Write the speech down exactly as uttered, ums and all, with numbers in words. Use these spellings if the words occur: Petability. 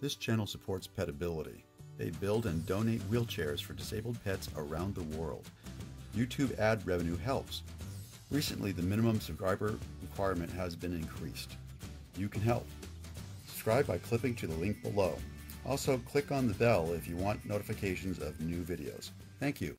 This channel supports Petability. They build and donate wheelchairs for disabled pets around the world. YouTube ad revenue helps. Recently, the minimum subscriber requirement has been increased. You can help. Subscribe by clicking to the link below. Also, click on the bell if you want notifications of new videos. Thank you.